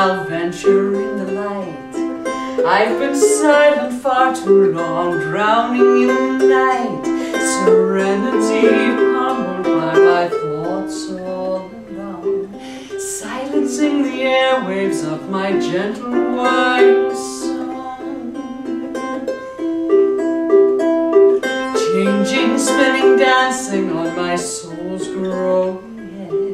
I'll venture in the light. I've been silent far too long, drowning in the night. Serenity pummeled by my thoughts all alone, silencing the airwaves of my gentle white song. Changing, spinning, dancing on my soul's growing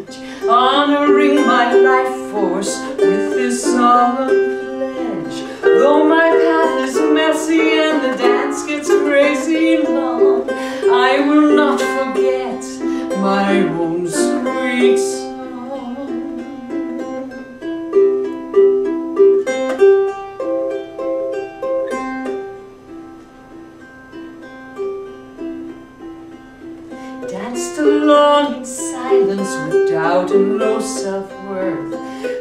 edge, honoring my life force with this solemn pledge. Though my path is messy and the dance gets crazy long, I will not forget my own sweet song. Danced along in silence with doubt and low self-worth,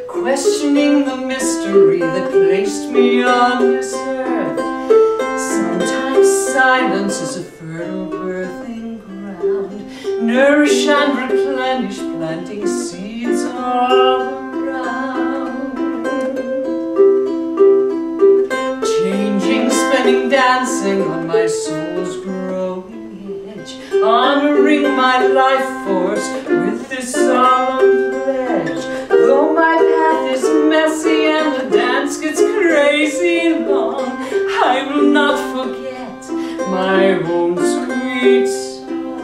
questioning the mystery that placed me on this earth. Sometimes silence is a fertile birthing ground, nourish and replenish, planting seeds all around. Changing, spinning, dancing on my soul's growing edge, honoring my life force with this solemn pledge. Though my path is messy and the dance gets crazy long, I will not forget my own sweet song.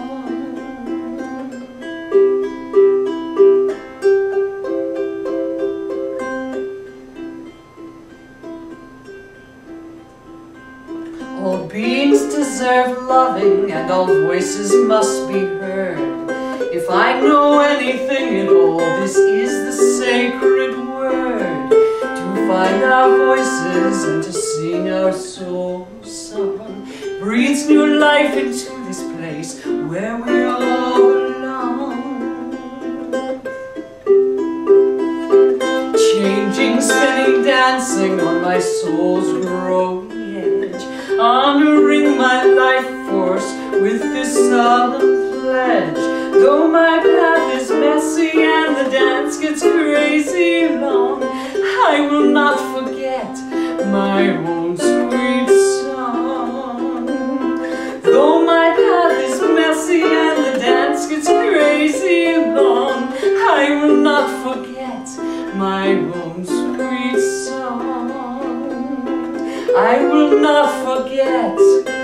All beings deserve loving and all voices must be heard. If I know anything at all, this is the sacred word. To find our voices and to sing our soul song breathes new life into this place where we all belong. Changing, spinning, dancing on my soul's growing edge, honoring my life force with this solemn pledge. Though my path is messy and the dance gets crazy long, I will not forget my own sweet song. Though my path is messy and the dance gets crazy long, I will not forget my own sweet song. I will not forget